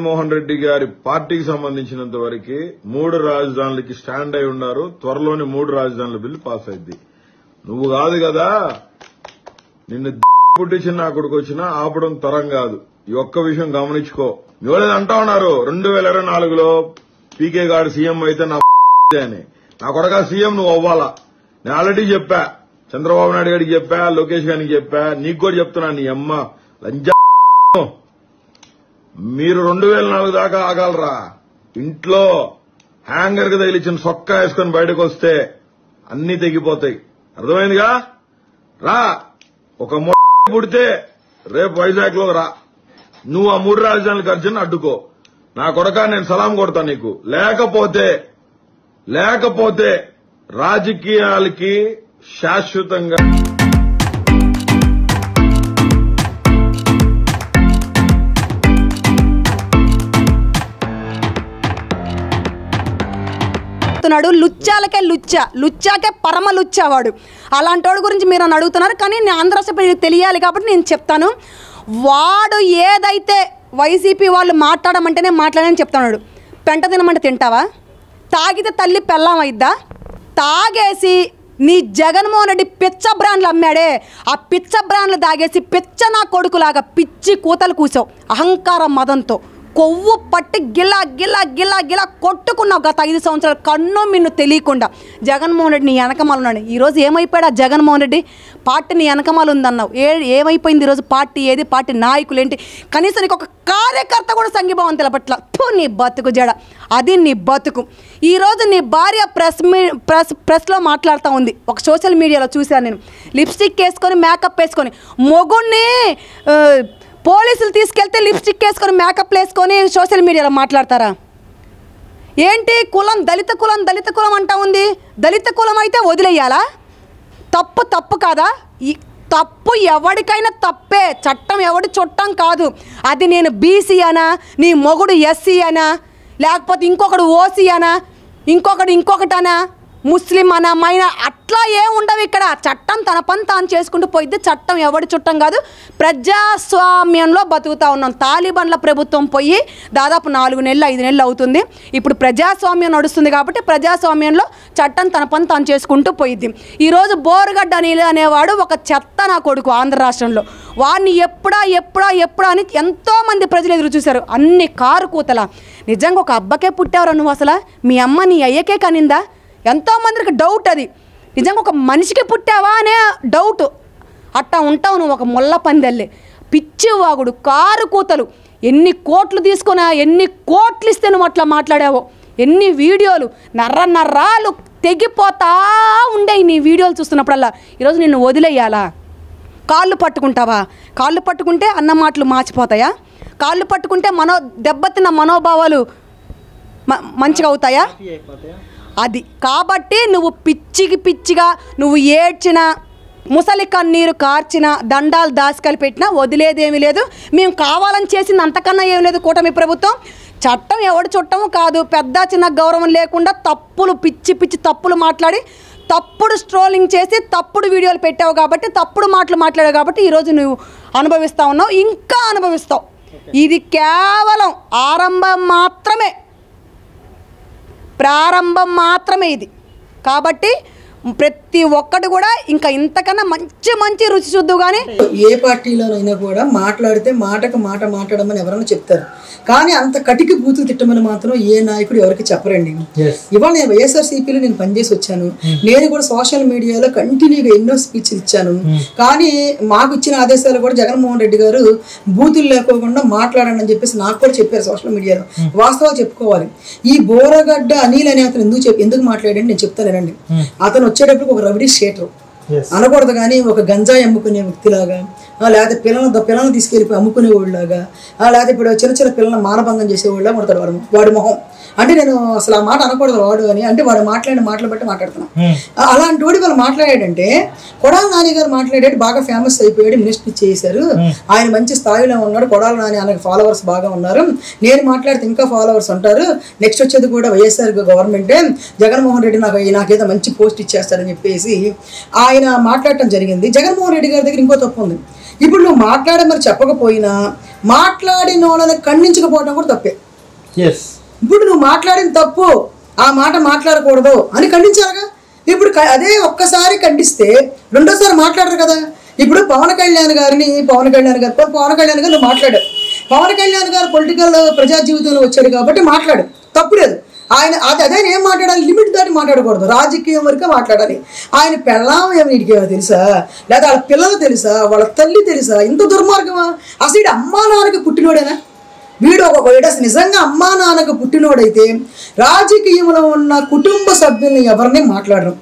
జగన్మోహన్ రెడ్డి గారి పార్టీకి సంబంధించినంత వరకు మూడు రాజధానులకు స్టాండ్ అయి ఉన్నారు. త్వరలోనే మూడు రాజధానుల బిల్లు పాస్ అయింది. నువ్వు కాదు కదా, నిన్ను పుట్టించిన నా కొడుకు వచ్చినా ఆపడం తరం కాదు. ఈ ఒక్క విషయం గమనించుకో. ఎవరైనా అంటా ఉన్నారు 2024లో పీకే గారు సీఎం అయితే నా అని. నా కొడక సీఎం నువ్వు అవ్వాలా? నేను ఆల్రెడీ చెప్పా, చంద్రబాబు నాయుడు గారికి చెప్పా, లోకేష్ గారికి చెప్పా, నీకు కూడా చెప్తున్నా. నీ అమ్మ లంజా, మీరు 2004 దాకా ఆగాలరా. ఇంట్లో హ్యాంగర్ కి తగిలిచ్చిన సొక్క వేసుకుని బయటకు వస్తే అన్ని తెగిపోతాయి. అర్థమైందిగా? రా, ఒక మొట్ట పుడితే రేపు వైజాగ్ లో రా. నువ్వు ఆ మూడు రాజధానుల ఖర్చును అడ్డుకో. నా కొడక నేను సలాం కొడతా నీకు. లేకపోతే రాజకీయాలకి శాశ్వతంగా లుచ్చాలకే లుచ్చా, లుచ్చాకే పరమ లుచ్చావాడు. అలాంటి వాడి గురించి మీరు నన్ను అడుగుతున్నారు, కానీ నేను ఆంధ్రప్రదేశ్ తెలియాలి కాబట్టి నేను చెప్తాను. వాడు ఏదైతే వైసీపీ వాళ్ళు మాట్లాడమంటేనే మాట్లాడని చెప్తున్నాడు. పెంట తినమంటే తింటావా? తాగితే తల్లి పెళ్ళాం అయిద్దా? తాగేసి నీ జగన్మోహన్ రెడ్డి పిచ్చ బ్రాండ్లు అమ్మాడే. ఆ పిచ్చ బ్రాండ్లు తాగేసి పిచ్చ నా కొడుకులాగా పిచ్చి కూతలు కూసావు. అహంకార మదంతో కొవ్వు పట్టి గిలా గిలా గిలా గిలా కొట్టుకున్నావు గత 5 సంవత్సరాలు కన్ను మిన్ను తెలియకుండా. జగన్మోహన్ రెడ్డి నీ వెనకమాల ఉన్నాడు. ఈరోజు ఏమైపోయాడు ఆ జగన్మోహన్ రెడ్డి? పార్టీ నీ వెనకమాల ఉందన్నావు. ఏమైపోయింది ఈరోజు? పార్టీ ఏది? పార్టీ నాయకులు ఏంటి? కనీసం నీకు ఒక కార్యకర్త కూడా సంఘీభావం తెలపట్ల. నీ బతుకు జడ, అది నీ బతుకు. ఈరోజు నీ భార్య ప్రెస్లో మాట్లాడుతూ ఉంది. ఒక సోషల్ మీడియాలో చూశాను నేను. లిప్స్టిక్ వేసుకొని మేకప్ వేసుకొని మొగుడిని పోలీసులు తీసుకెళ్తే లిప్స్టిక్ వేసుకొని మేకప్ వేసుకొని సోషల్ మీడియాలో మాట్లాడతారా ఏంటి? కులం దళిత కులం, దళిత కులం అంటా ఉంది. దళిత కులం అయితే వదిలేయాలా? తప్పు కాదా? ఈ తప్పు ఎవరికైనా తప్పే. చట్టం ఎవడి చుట్టం కాదు. అది నేను బీసీ అనా, నీ మొగుడు ఎస్సీ అనా, లేకపోతే ఇంకొకడు ఓసీ అనా, ఇంకొకటనా, ముస్లిం అనా, మైనా, అట్లా ఏమి ఉండవు ఇక్కడ. చట్టం తన పని తాను చేసుకుంటూ పోయిద్ది. చట్టం ఎవడి చుట్టం కాదు. ప్రజాస్వామ్యంలో బతుకుతూ ఉన్నాం. తాలిబాన్ల ప్రభుత్వం పోయి దాదాపు 4 నెలలు 5 నెలలు అవుతుంది. ఇప్పుడు ప్రజాస్వామ్యం నడుస్తుంది కాబట్టి ప్రజాస్వామ్యంలో చట్టం తన పని తాను చేసుకుంటూ పోయిద్ది. ఈరోజు బోరుగడ్డ అనిల్ అనేవాడు ఒక చెత్త నా కొడుకు ఆంధ్ర రాష్ట్రంలో. వాడిని ఎప్పుడా అని ఎంతోమంది ప్రజలు ఎదురు చూశారు. అన్ని కారు కూతలా. నిజంగా ఒక అబ్బకే పుట్టావరా నువ్వు? అసలు మీ అమ్మ నీ అయ్యకే కనిందా? ఎంతోమందికి డౌట్. అది నిజంగా ఒక మనిషికి పుట్టావా అనే డౌట్. అట్టా ఉంటావు నువ్వు ఒక ముళ్ళ పందెల్లే. పిచ్చివాగుడు, కారు కూతలు. ఎన్ని కోట్లు తీసుకున్నా, ఎన్ని కోట్లు ఇస్తే నువ్వు అట్లా మాట్లాడావో. ఎన్ని వీడియోలు నర్రాలు తెగిపోతా ఉండేవి నీ వీడియోలు చూస్తున్నప్పుడల్లా. ఈరోజు నిన్ను వదిలేయాలా? కాళ్ళు పట్టుకుంటావా? కాళ్ళు పట్టుకుంటే అన్న మాటలు మార్చిపోతాయా? కాళ్ళు పట్టుకుంటే దెబ్బతిన్న మనోభావాలు మంచిగా అవుతాయా? అది కాబట్టి నువ్వు పిచ్చిగా నువ్వు ఏడ్చినా, ముసలి కన్నీరు కార్చినా, దండాలు దాసుకలు పెట్టినా వదిలేదేమీ లేదు. మేము కావాలని చేసింది అంతకన్నా ఏమి లేదు కూటమి ప్రభుత్వం. చట్టం ఎవడు చుట్టము కాదు. పెద్ద చిన్న గౌరవం లేకుండా తప్పులు పిచ్చి తప్పులు మాట్లాడి, తప్పుడు స్ట్రోలింగ్ చేసి, తప్పుడు వీడియోలు పెట్టావు కాబట్టి, తప్పుడు మాటలు మాట్లాడావు కాబట్టి ఈరోజు నువ్వు అనుభవిస్తూ ఉన్నావు. ఇంకా అనుభవిస్తావు. ఇది కేవలం ప్రారంభం మాత్రమే ఇది. కాబట్టి ప్రతి ఒక్కటి కూడా ఇంకా ఇంతకన్నా మంచి రుచి చూద్దు. కానీ ఏ పార్టీలోనైనా కూడా మాట్లాడితే మాట మాట్లాడమని ఎవరైనా చెప్తారు, కానీ అంత కటికి బూతులు తిట్టమని మాత్రం ఏ నాయకుడు ఎవరికి చెప్పరండి. ఇవాళ నేను వైఎస్ఆర్సీపీలో నేను పనిచేసి వచ్చాను. నేను కూడా సోషల్ మీడియాలో కంటిన్యూగా ఎన్నో స్పీచ్లు ఇచ్చాను. కానీ మాకు ఇచ్చిన ఆదేశాలు కూడా జగన్మోహన్ రెడ్డి గారు బూతులు లేకోకుండా మాట్లాడండి అని చెప్పేసి నాకు కూడా చెప్పారు సోషల్ మీడియాలో. వాస్తవాలు చెప్పుకోవాలి. ఈ బోరుగడ్డ అనిల్ అనే అతను ఎందుకు మాట్లాడండి నేను చెప్తానండి. అతను వచ్చేటప్పుడు ఒక రబడీ షేటర్ అనకూడదు, కానీ ఒక గంజాయి అమ్ముకునే వ్యక్తిలాగా, లేకపోతే పిల్లలను తీసుకెళ్ళిపోయి అమ్ముకునేవాళ్ళలాగా, లేకపోతే ఇప్పుడు చిన్న పిల్లలను మానభంగం చేసేవాళ్ళ కొడతాడు వాడు మొహం. అంటే నేను అసలు ఆ మాట అనకూడదు వాడు అని. అంటే వాడు మాట్లాడిన మాటలు బట్టి మాట్లాడుతున్నాను. అలాంటి వాడు వాళ్ళు మాట్లాడాడంటే, కొడాల నాని గారు మాట్లాడాడు, బాగా ఫేమస్ అయిపోయాడు, మినిస్టర్ చేశారు, ఆయన మంచి స్థాయిలో ఉన్నాడు. కొడాల నాని ఆయనకు ఫాలోవర్స్ బాగా ఉన్నారు. నేను మాట్లాడితే ఇంకా ఫాలోవర్స్ ఉంటారు. నెక్స్ట్ వచ్చేది కూడా వైఎస్ఆర్ గవర్నమెంటే. జగన్మోహన్ రెడ్డి నాకేదో మంచి పోస్ట్ ఇచ్చేస్తారని చెప్పేసి ఆయన మాట్లాడటం జరిగింది. జగన్మోహన్ రెడ్డి గారి దగ్గర ఇంకో తప్పు ఉంది. ఇప్పుడు నువ్వు మాట్లాడమని చెప్పకపోయినా మాట్లాడినోళ్ళని ఖండించకపోవడం కూడా తప్పే. yes ఇప్పుడు నువ్వు మాట్లాడిన తప్పు ఆ మాట మాట్లాడకూడదు అని ఖండించాలగా. ఇప్పుడు అదే ఒక్కసారి ఖండిస్తే రెండోసారి మాట్లాడరు కదా. ఇప్పుడు పవన్ కళ్యాణ్ గారిని నువ్వు మాట్లాడావు. పవన్ కళ్యాణ్ గారు పొలిటికల్ ప్రజా జీవితంలో వచ్చారు కాబట్టి మాట్లాడు, తప్పులేదు. ఆయన అదే ఏం మాట్లాడాలి, లిమిట్ దాటి మాట్లాడకూడదు, రాజకీయం వరకే మాట్లాడాలి. ఆయన పెళ్ళాం ఏమో తెలుసా, లేదా వాళ్ళ పిల్లలు తెలుసా, వాళ్ళ తల్లి తెలుసా? ఇంత దుర్మార్గమా అసలు? ఇది అమ్మా నాన్నకి పుట్టినోడేనా వీడు? ఒక నిజంగా అమ్మా నాన్నకు పుట్టినోడైతే రాజకీయంలో ఉన్న కుటుంబ సభ్యుల్ని ఎవరిని మాట్లాడరు.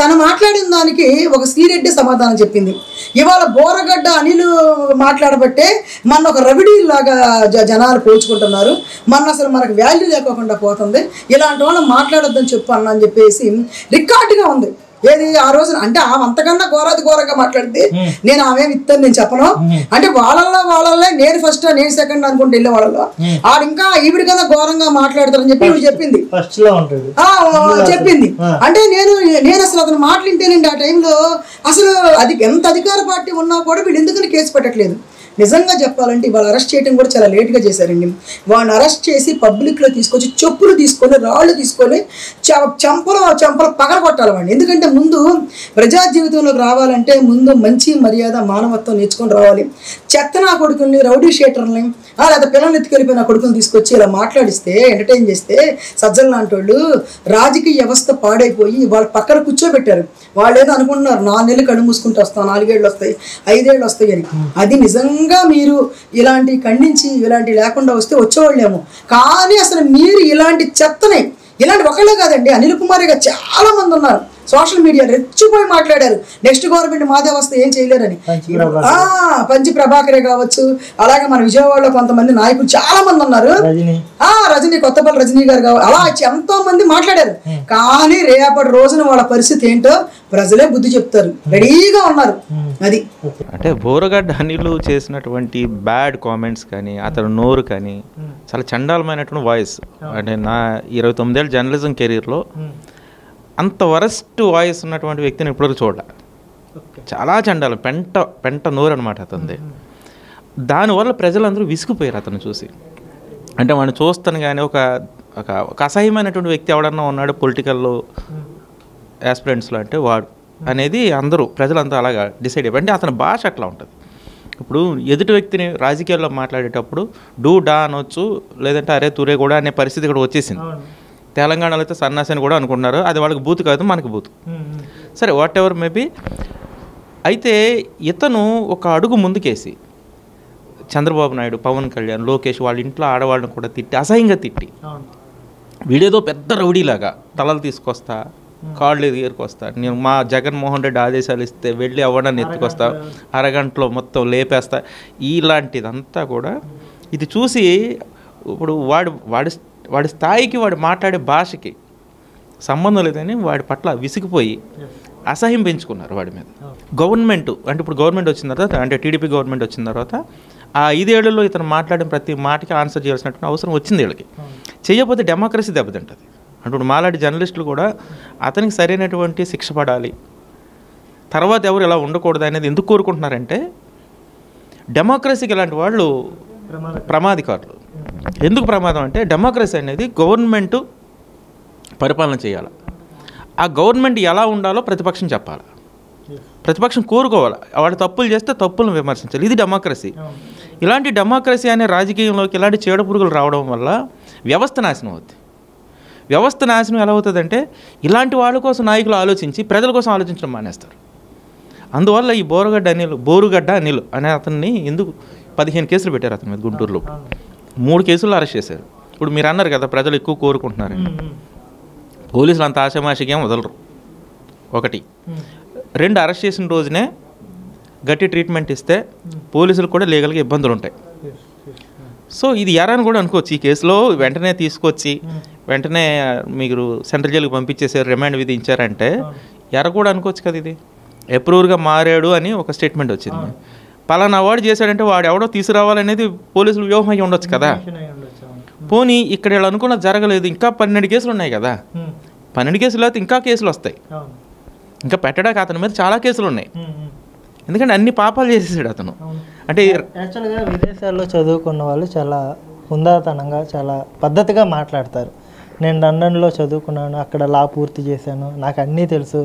తను మాట్లాడిన దానికి ఒక శ్రీరెడ్డి సమాధానం చెప్పింది. ఇవాళ బోరుగడ్డ అనిల్ మాట్లాడబట్టే మన ఒక రవిడీలాగా జనాలు పోల్చుకుంటున్నారు. మన అసలు మనకు వాల్యూ లేకోకుండా పోతుంది. ఇలాంటి వాళ్ళని మాట్లాడొద్దని చెప్పాను అని చెప్పేసి రికార్డుగా ఉంది. ఏది ఆ రోజున అంటే ఆమె అంతకన్నా ఘోరంగా మాట్లాడితే నేను ఆమె ఇస్తాను నేను చెప్పను అంటే వాళ్ళల్లో నేను ఫస్ట్ నేను సెకండ్ అనుకుంటే వెళ్ళే వాళ్ళలో ఆడ ఇంకా ఈవిడి కన్నా ఘోరంగా మాట్లాడతారని చెప్పి ఈవిడ చెప్పింది చెప్పింది అంటే నేను అసలు అతను మాట్లాడింటేనండి ఆ టైంలో అసలు అది ఎంత అధికార పార్టీ ఉన్నా కూడా వీడు ఎందుకని కేసు పెట్టట్లేదు. నిజంగా చెప్పాలంటే వాళ్ళు అరెస్ట్ చేయడం కూడా చాలా లేట్గా చేశారండి. వాళ్ళని అరెస్ట్ చేసి పబ్లిక్లో తీసుకొచ్చి చెప్పులు తీసుకొని రాళ్ళు తీసుకొని చంపలు పగలగొట్టాలి వాడిని. ఎందుకంటే ముందు ప్రజా జీవితంలోకి రావాలంటే ముందు మంచి మర్యాద మానవత్వం నేర్చుకొని రావాలి. చెత్త నా కొడుకుల్ని, రౌడీ షేటర్ని, లేదా పిల్లల్ని ఎత్తుకెళ్ళిపోయి నా కొడుకుని తీసుకొచ్చి ఇలా మాట్లాడిస్తే, ఎంటర్టైన్ చేస్తే సజ్జలు లాంటి వాళ్ళు రాజకీయ వ్యవస్థ పాడైపోయి వాళ్ళ పక్కన కూర్చోబెట్టారు. వాళ్ళు ఏదో అనుకుంటున్నారు 4 నెలలు కడు మూసుకుంటూ వస్తాం, 4 ఏళ్ళు వస్తాయి, 5 ఏళ్ళు వస్తాయి అని. అది నిజంగా మీరు ఇలాంటి ఖండించి ఇలాంటి లేకుండా వస్తే వచ్చేవాళ్ళేమో. కానీ అసలు మీరు ఇలాంటి చెత్తనే, ఇలాంటి ఒకళ్ళే కాదండి, అనిల్ కుమార్ గారు చాలా మంది ఉన్నారు సోషల్ మీడియా రెచ్చిపోయి మాట్లాడారు. నెక్స్ట్ గవర్నమెంట్ మాదే వస్తే ఏం చేయలేరని పంచి ప్రభాకరే కావచ్చు, అలాగే మన విజయవాడలో కొంతమంది నాయకులు చాలా మంది ఉన్నారు, రజనీ కొత్తపల్లి రజనీ గారు కావచ్చు, అలా ఎంతో మంది మాట్లాడారు. కానీ రేపటి రోజున వాళ్ళ పరిస్థితి ఏంటో ప్రజలే బుద్ధి చెప్తారు, రెడీగా ఉన్నారు. అది అంటే బోరుగడ్డ అనిల్ చేసినటువంటి బ్యాడ్ కామెంట్స్ కానీ అతను నోరు కానీ చాలా చండాలమైనటువంటి వాయిస్. అంటే నా 29 ఏళ్ళ జర్నలిజం కెరీర్లో అంత వరస్ట్ వాయిస్ ఉన్నటువంటి వ్యక్తిని ఎప్పుడు చూడాలి. చాలా చండాలి, పెంట నోరు అనమాట అతనిది. దానివల్ల ప్రజలందరూ విసిగిపోయారు అతను చూసి. అంటే మనం చూస్తాను కానీ ఒక అసహ్యమైనటువంటి వ్యక్తి ఎవడన్నా ఉన్నాడు పొలిటికల్లో యాస్పిరెంట్స్లో అంటే వాడు అనేది అందరూ ప్రజలంతా అలాగా డిసైడ్ అయిపోయి. అంటే అతని భాష అట్లా ఉంటుంది. ఇప్పుడు ఎదుటి వ్యక్తిని రాజకీయాల్లో మాట్లాడేటప్పుడు డూ డా అనొచ్చు, లేదంటే అరే తురే కూడా అనే పరిస్థితి కూడా వచ్చేసింది. తెలంగాణలో అయితే సన్నాసిని కూడా అనుకుంటున్నారు, అది వాళ్ళకి బూతు కాదు మనకి బూతు. సరే వాట్ ఎవర్ మేబీ. అయితే ఇతను ఒక అడుగు ముందుకేసి చంద్రబాబు నాయుడు, పవన్ కళ్యాణ్, లోకేష్ వాళ్ళ ఇంట్లో ఆడవాళ్ళని కూడా తిట్టి, అసహ్యంగా తిట్టి, వీడేదో పెద్ద రౌడీలాగా తలలు తీసుకొస్తా, కాళ్ళు ఎదురుకొస్తా, నేను మా జగన్ మోహన్ రెడ్డి ఆదేశాలు ఇస్తే వెళ్ళి అవ్వడాన్ని ఎత్తుకొస్తా, అరగంటలో మొత్తం లేపేస్తా, ఇలాంటిదంతా కూడా ఇది చూసి ఇప్పుడు వాడి స్థాయికి వాడు మాట్లాడే భాషకి సంబంధం లేదని వాడి పట్ల విసిగిపోయి అసహ్యం పెంచుకున్నారు వాడి మీద. గవర్నమెంట్ అంటే ఇప్పుడు గవర్నమెంట్ వచ్చిన తర్వాత, అంటే టీడీపీ గవర్నమెంట్ వచ్చిన తర్వాత ఆ 5 ఏళ్లలో ఇతను మాట్లాడిన ప్రతి మాటకి ఆన్సర్ చేయాల్సినటువంటి అవసరం వచ్చింది వీళ్ళకి. చేయకపోతే డెమోక్రసీ దెబ్బతింటుంది. అంటే ఇప్పుడు మాలాంటి జర్నలిస్టులు కూడా అతనికి సరైనటువంటి శిక్ష పడాలి, తర్వాత ఎవరు ఇలా ఉండకూడదు అనేది ఎందుకు కోరుకుంటున్నారంటే డెమోక్రసీకి ఇలాంటి వాళ్ళు ప్రమాదకారులు. ఎందుకు ప్రమాదం అంటే డెమోక్రసీ అనేది గవర్నమెంటు పరిపాలన చేయాలి, ఆ గవర్నమెంట్ ఎలా ఉండాలో ప్రతిపక్షం చెప్పాలి, ప్రతిపక్షం కోరుకోవాలి, వాళ్ళు తప్పులు చేస్తే తప్పులను విమర్శించాలి, ఇది డెమోక్రసీ. ఇలాంటి డెమోక్రసీ అనే రాజకీయంలోకి ఇలాంటి చీడ పురుగులు రావడం వల్ల వ్యవస్థ నాశనం అవుతుంది. వ్యవస్థ నాశనం ఎలా అవుతుందంటే ఇలాంటి వాళ్ళ కోసం నాయకులు ఆలోచించి ప్రజల కోసం ఆలోచించడం మానేస్తారు. అందువల్ల ఈ బోరుగడ్డ అనిల్ అనే అతన్ని ఎందుకు 15 కేసులు పెట్టారు అతని మీద గుంటూరులో, 3 కేసులు అరెస్ట్ చేశారు. ఇప్పుడు మీరు అన్నారు కదా ప్రజలు ఎక్కువ కోరుకుంటున్నారని, పోలీసులు అంత ఆశామాషికేం వదలరు. 1, 2 అరెస్ట్ చేసిన రోజునే గట్టి ట్రీట్మెంట్ ఇస్తే పోలీసులు కూడా లీగల్గా ఇబ్బందులు ఉంటాయి. సో ఇది ఎరాని కూడా అనుకోవచ్చు. ఈ కేసులో వెంటనే తీసుకొచ్చి వెంటనే మీరు సెంట్రల్ జైలుకి పంపించేసారు, రిమాండ్ విధించారంటే ఎర కూడా అనుకోవచ్చు కదా. ఇది అప్రూవర్గా మారాడు అని ఒక స్టేట్మెంట్ వచ్చింది, పలానా వాడు చేశాడంటే వాడు ఎవడో తీసుకురావాలనేది పోలీసులు వ్యూహం అయ్యి ఉండొచ్చు కదా. పోనీ ఇక్కడ వీళ్ళు అనుకున్నది జరగలేదు, ఇంకా 12 కేసులు ఉన్నాయి కదా, 12 కేసులు అయితే ఇంకా కేసులు వస్తాయి, ఇంకా పెట్టడానికి అతని మీద చాలా కేసులు ఉన్నాయి. ఎందుకంటే అన్ని పాపాలు చేసేసాడు అతను. అంటే యాక్చువల్గా విదేశాల్లో చదువుకున్న వాళ్ళు చాలా హుందాతనంగా చాలా పద్ధతిగా మాట్లాడతారు. నేను లండన్లో చదువుకున్నాను, అక్కడ లా పూర్తి చేశాను, నాకు అన్నీ తెలుసు,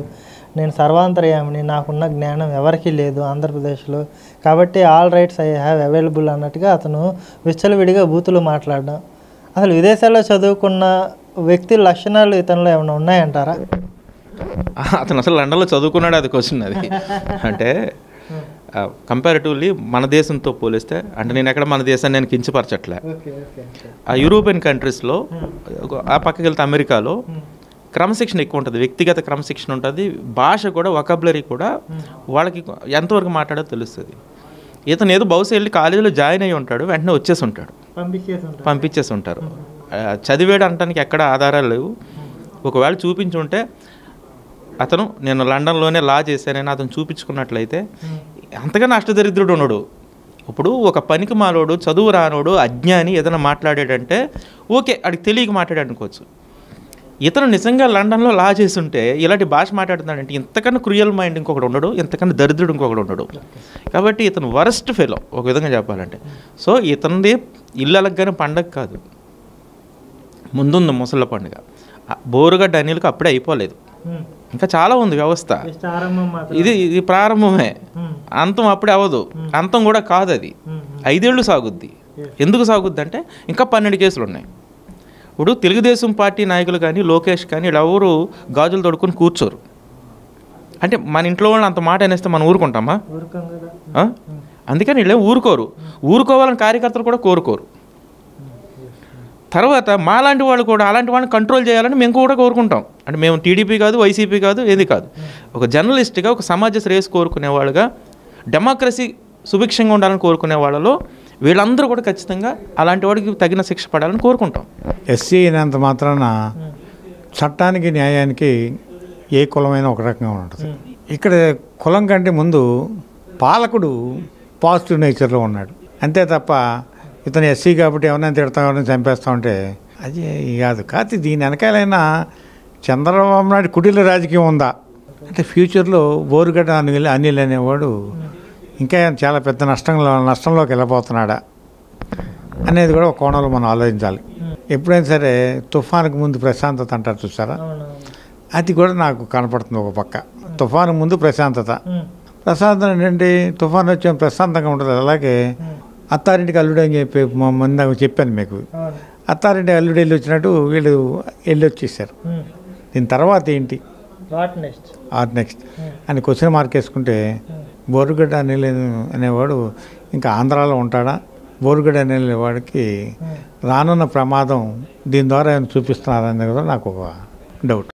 నేను సర్వాంతర్యామిని, నాకున్న జ్ఞానం ఎవరికీ లేదు ఆంధ్రప్రదేశ్లో, కాబట్టి all rights I have available అన్నట్టుగా అతను విచ్చలవిడిగా బూతులు మాట్లాడడం. అసలు విదేశాల్లో చదువుకున్న వ్యక్తి లక్షణాలు ఇతనిలో ఏమైనా ఉన్నాయంటారా? అతను అసలు లండన్లో చదువుకున్నాడు, అది క్వశ్చన్. అది అంటే కంపారిటివ్లీ మన దేశంతో పోలిస్తే, అంటే నేను ఎక్కడ మన దేశాన్ని నేను కించపరచట్లే, ఆ యూరోపియన్ కంట్రీస్లో ఆ పక్కకి వెళ్తే అమెరికాలో క్రమశిక్షణ ఎక్కువ ఉంటుంది, వ్యక్తిగత క్రమశిక్షణ ఉంటుంది, భాష కూడా వొకాబులరీ కూడా వాళ్ళకి ఎంతవరకు మాట్లాడో తెలుస్తుంది. ఇతను ఏదో బహుశా వెళ్ళి కాలేజీలో జాయిన్ అయ్యి ఉంటాడు, వెంటనే వచ్చేసి ఉంటాడు, పంపించేసి ఉంటారు. చదివాడు అనడానికి ఎక్కడ ఆధారాలు లేవు. ఒకవేళ చూపించుంటే అతను నేను లండన్లోనే లా చేశానని అతను చూపించుకున్నట్లయితే అంతగా అష్టదరిద్రుడు ఉన్నాడు. ఇప్పుడు ఒక పనికి మాలోడు, చదువు రానోడు, అజ్ఞాని ఏదైనా మాట్లాడాడంటే ఓకే, అడికి తెలియక మాట్లాడాడనుకోవచ్చు. ఇతను నిజంగా లండన్లో లా చేస్తుంటే ఇలాంటి భాష మాట్లాడుతున్నాడంటే ఇంతకన్నా క్రూయల్ మైండ్ ఇంకొకటి ఉండడు, ఇంతకన్నా దరిద్రుడు ఇంకొకటి ఉండడు. కాబట్టి ఇతను వరస్ట్ ఫెలో ఒక విధంగా చెప్పాలంటే. సో ఇతనిది ఇల్లలగ్గానే పండగ కాదు, ముందుంది ముసళ్ళ పండుగ. బోరుగడ్డ అనిల్కి అప్పుడే అయిపోలేదు, ఇంకా చాలా ఉంది వ్యవస్థ. ఇది ఇది ప్రారంభమే, అంతం అప్పుడే అవ్వదు, అంతం కూడా కాదు. అది 5 ఏళ్ళు సాగుద్ది. ఎందుకు సాగుద్ది అంటే ఇంకా 12 కేసులు ఉన్నాయి. ఇప్పుడు తెలుగుదేశం పార్టీ నాయకులు కానీ లోకేష్ కానీ ఎవరు గాజులు తొడుకుని కూర్చోరు. అంటే మన ఇంట్లో వాళ్ళు అంత మాట అనేస్తే మనం ఊరుకుంటామా? అందుకని వీళ్ళే ఊరుకోరు, ఊరుకోవాలని కార్యకర్తలు కూడా కోరుకోరు. తర్వాత మాలాంటి వాళ్ళు కూడా అలాంటి వాళ్ళని కంట్రోల్ చేయాలని మేము కూడా కోరుకుంటాం. అంటే మేము టీడీపీ కాదు, వైసీపీ కాదు, ఏది కాదు. ఒక జర్నలిస్ట్గా, ఒక సమాజ శ్రేయస్ కోరుకునేవాళ్ళుగా, డెమోక్రసీ సుభిక్షంగా ఉండాలని కోరుకునే వాళ్ళలో వీళ్ళందరూ కూడా ఖచ్చితంగా అలాంటి వాడికి తగిన శిక్ష పడాలని కోరుకుంటాం. ఎస్సీ అయినంత మాత్రాన చట్టానికి న్యాయానికి ఏ కులమైనా ఒక రకంగా ఉంటుంది. ఇక్కడ కులం కంటే ముందు పాలకుడు పాజిటివ్ నేచర్లో ఉన్నాడు, అంతే తప్ప ఇతను ఎస్సీ కాబట్టి ఎవరైనా తిడతాం, ఎవరైనా చంపేస్తా ఉంటే అది కాదు. కాదు, దీని వెనకాలైనా చంద్రబాబు నాయుడు కుటీల రాజకీయం ఉందా అంటే ఫ్యూచర్లో బోరుగడ్డ అనిల్ అనేవాడు ఇంకా చాలా పెద్ద నష్టంలోకి వెళ్ళిపోతున్నాడా అనేది కూడా ఒక కోణంలో మనం ఆలోచించాలి. ఎప్పుడైనా సరే తుఫానుకు ముందు ప్రశాంతత అంటారు చూసారా, అది కూడా నాకు కనపడుతుంది. ఒక పక్క తుఫాను ముందు ప్రశాంతత ఏంటంటే తుఫాను వచ్చే ప్రశాంతంగా ఉంటుంది. అలాగే అత్తారింటికి అల్లుడు అని చెప్పి ముందాక చెప్పాను మీకు, అత్తారింటి అల్లుడు వెళ్ళి వచ్చినట్టు వీళ్ళు వెళ్ళి వచ్చేసారు. దీని తర్వాత ఏంటి, వాట్ నెక్స్ట్ అని క్వశ్చన్ మార్క్ వేసుకుంటే బోరుగడ్డ అనిల్ అనేవాడు ఇంకా ఆంధ్రాలో ఉంటాడా? బోరుగడ్డ అనేవాడికి రానున్న ప్రమాదం దీని ద్వారా ఏమైనా చూపిస్తున్నారనేది కూడా నాకు ఒక డౌట్.